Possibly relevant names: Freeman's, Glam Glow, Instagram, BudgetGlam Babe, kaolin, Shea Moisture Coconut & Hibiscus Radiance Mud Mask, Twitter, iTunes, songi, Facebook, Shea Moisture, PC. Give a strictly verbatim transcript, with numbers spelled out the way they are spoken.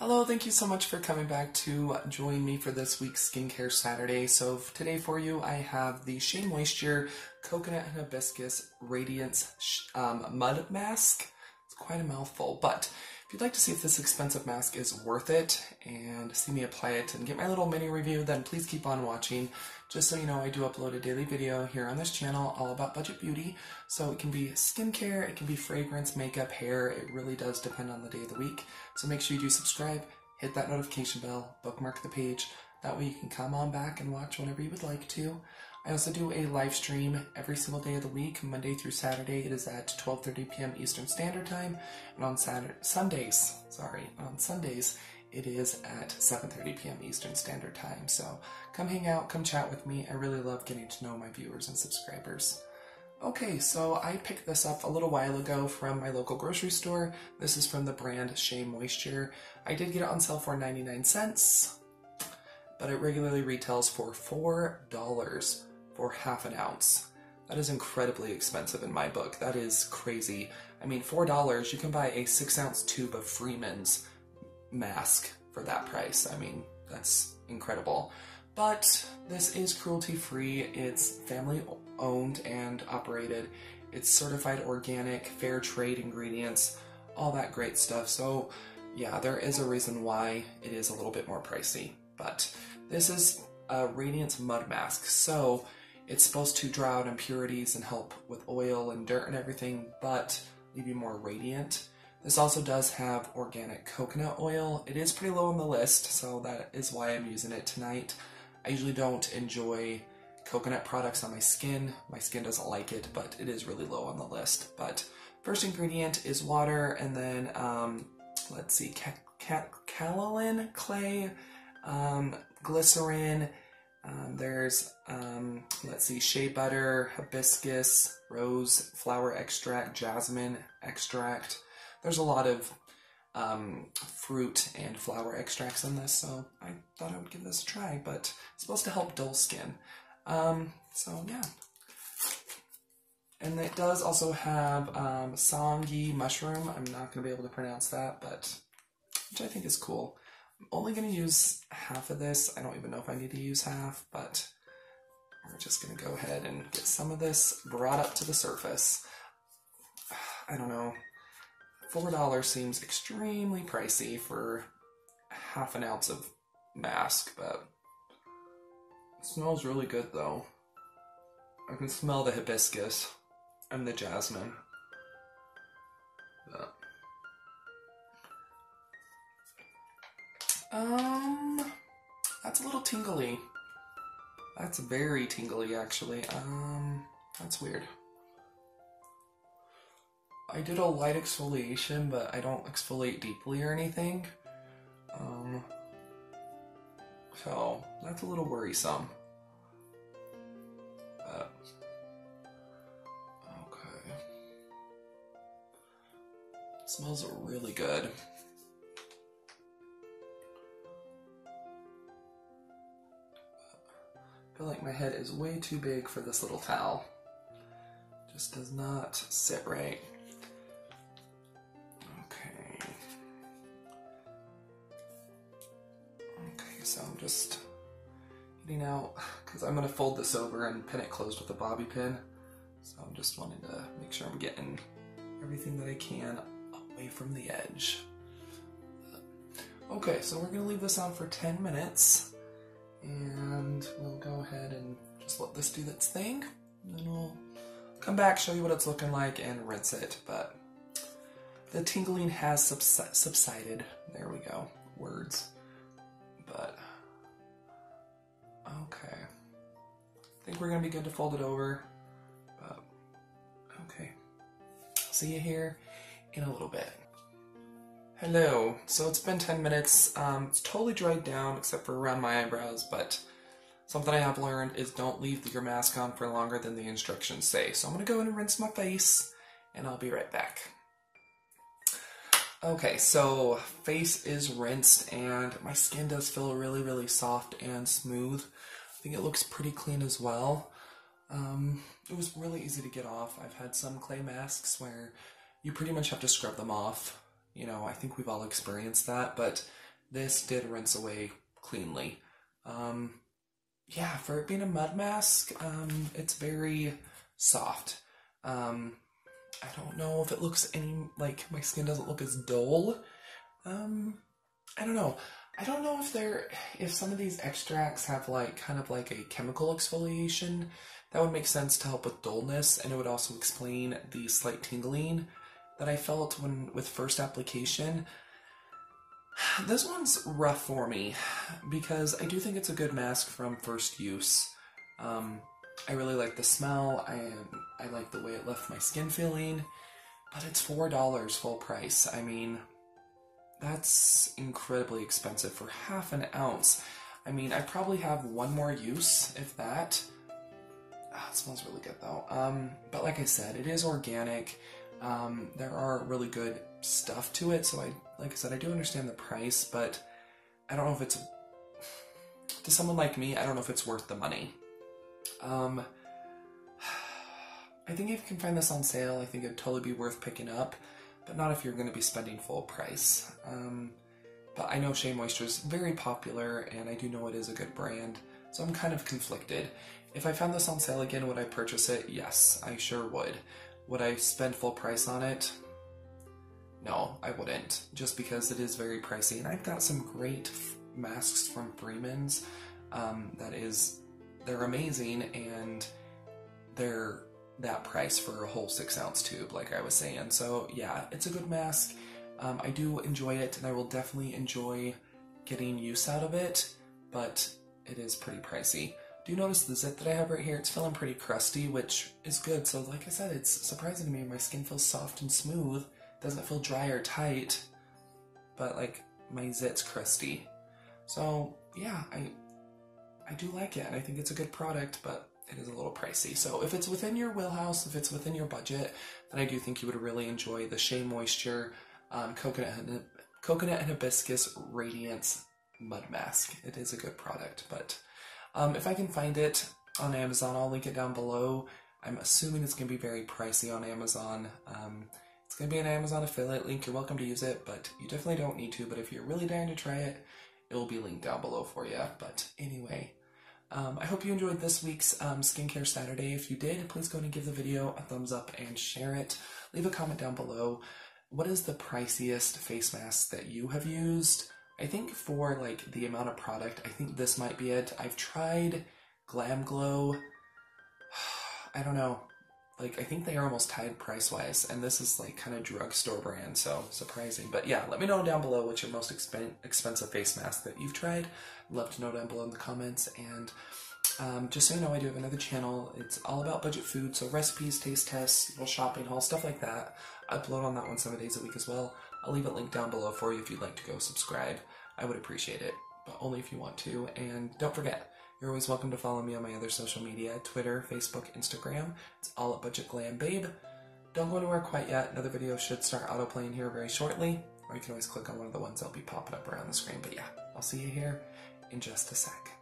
Hello, thank you so much for coming back to join me for this week's Skincare Saturday. So today for you, I have the Shea Moisture Coconut and Hibiscus Radiance um, Mud Mask. It's quite a mouthful, but if you'd like to see if this expensive mask is worth it and see me apply it and get my little mini review, then please keep on watching. Just so you know, I do upload a daily video here on this channel all about budget beauty. So it can be skincare, it can be fragrance, makeup, hair. It really does depend on the day of the week. So make sure you do subscribe, hit that notification bell, bookmark the page. That way you can come on back and watch whenever you would like to. I also do a live stream every single day of the week, Monday through Saturday. It is at twelve thirty p m Eastern Standard Time. And on Saturday, Sundays, sorry, on Sundays, it is at seven thirty p m Eastern Standard Time. So come hang out, come chat with me. I really love getting to know my viewers and subscribers. Okay, so I picked this up a little while ago from my local grocery store. This is from the brand Shea Moisture. I did get it on sale for ninety-nine cents, but it regularly retails for four dollars for half an ounce. That is incredibly expensive in my book. That is crazy. I mean, four dollars, you can buy a six ounce tube of Freeman's mask for that price. I mean, that's incredible. But this is cruelty free. It's family owned and operated. It's certified organic, fair trade ingredients, all that great stuff. So yeah, there is a reason why it is a little bit more pricey. But this is a Radiance Mud Mask, so it's supposed to draw out impurities and help with oil and dirt and everything, but leave you more radiant. This also does have organic coconut oil. It is pretty low on the list, so that is why I'm using it tonight. I usually don't enjoy coconut products on my skin. My skin doesn't like it, but it is really low on the list. But first ingredient is water, and then, um, let's see, ca ca kaolin clay, um glycerin, um, there's um let's see, shea butter, hibiscus, rose flower extract, jasmine extract. There's a lot of um fruit and flower extracts in this, so I thought I would give this a try. But it's supposed to help dull skin, um so yeah. And it does also have um songi mushroom. I'm not gonna be able to pronounce that, but which I think is cool. I'm only going to use half of this. I don't even know if I need to use half, but we're just going to go ahead and get some of this brought up to the surface. I don't know. four dollars seems extremely pricey for half an ounce of mask, but it smells really good though. I can smell the hibiscus and the jasmine. But Um, that's a little tingly. That's very tingly, actually. Um, that's weird. I did a light exfoliation, but I don't exfoliate deeply or anything. Um, so that's a little worrisome. But, okay. It smells really good. I feel like my head is way too big for this little towel. It just does not sit right. Okay. Okay, so I'm just getting out, because I'm going to fold this over and pin it closed with a bobby pin. So I'm just wanting to make sure I'm getting everything that I can away from the edge. Okay, so we're going to leave this on for ten minutes. And we'll go ahead and just let this do its thing, and then we'll come back, show you what it's looking like, and rinse it. But the tingling has subs subsided. There we go. Words. But, okay. I think we're going to be good to fold it over. But, okay. See you here in a little bit. Hello, so it's been ten minutes, um, it's totally dried down except for around my eyebrows, but something I have learned is don't leave your mask on for longer than the instructions say. So I'm going to go in and rinse my face, and I'll be right back. Okay, so face is rinsed, and my skin does feel really, really soft and smooth. I think it looks pretty clean as well. Um, it was really easy to get off. I've had some clay masks where you pretty much have to scrub them off. You know, I think we've all experienced that, but This did rinse away cleanly. Um, yeah, for it being a mud mask, um, it's very soft. Um, I don't know if it looks any, like, my skin doesn't look as dull. Um, I don't know. I don't know if they're, if some of these extracts have, like, kind of like a chemical exfoliation. That would make sense to help with dullness, and it would also explain the slight tingling that I felt when, with first application. This one's rough for me, because I do think it's a good mask from first use. Um, I really like the smell, I, I like the way it left my skin feeling, but it's four dollars full price. I mean, that's incredibly expensive for half an ounce. I mean, I probably have one more use, if that. Ah, it smells really good, though. Um, but like I said, it is organic. Um, there are really good stuff to it, so I, like I said, I do understand the price, but I don't know if it's, to someone like me, I don't know if it's worth the money. Um, I think if you can find this on sale, I think it'd totally be worth picking up, but not if you're going to be spending full price. Um, but I know Shea Moisture is very popular, and I do know it is a good brand, so I'm kind of conflicted. If I found this on sale again, would I purchase it? Yes, I sure would. Would I spend full price on it? No, I wouldn't, just because it is very pricey, and I've got some great masks from Freeman's. Um, that is, they're amazing, and they're that price for a whole six ounce tube, like I was saying. So yeah, it's a good mask. Um, I do enjoy it, and I will definitely enjoy getting use out of it, but it is pretty pricey. Do you notice the zit that I have right here? It's feeling pretty crusty, which is good. So like I said, it's surprising to me. My skin feels soft and smooth. Doesn't feel dry or tight, but like my zit's crusty. So yeah, I I do like it, and I think it's a good product, but it is a little pricey. So if it's within your wheelhouse, if it's within your budget, then I do think you would really enjoy the Shea Moisture um, Coconut, Coconut and Hibiscus Radiance Mud Mask. It is a good product, but Um, if I can find it on Amazon, I'll link it down below. I'm assuming it's going to be very pricey on Amazon. Um, it's going to be an Amazon affiliate link. You're welcome to use it, but you definitely don't need to. But if you're really dying to try it, it will be linked down below for you. But anyway, um, I hope you enjoyed this week's um, Skincare Saturday. If you did, please go and give the video a thumbs up and share it. Leave a comment down below. What is the priciest face mask that you have used? I think for, like, the amount of product, I think this might be it. I've tried Glam Glow. I don't know. Like, I think they are almost tied price-wise, and this is, like, kind of drugstore brand, so surprising. But yeah, let me know down below what's your most expen expensive face mask that you've tried. I'd love to know down below in the comments. And um, just so you know, I do have another channel. It's all about budget food, so recipes, taste tests, little shopping hauls, stuff like that. I upload on that one seven days a week as well. I'll leave a link down below for you if you'd like to go subscribe. I would appreciate it, but only if you want to. And don't forget, you're always welcome to follow me on my other social media, Twitter, Facebook, Instagram. It's all at BudgetGlam Babe. Don't go anywhere quite yet. Another video should start autoplaying here very shortly, or you can always click on one of the ones that'll be popping up around the screen. But yeah, I'll see you here in just a sec.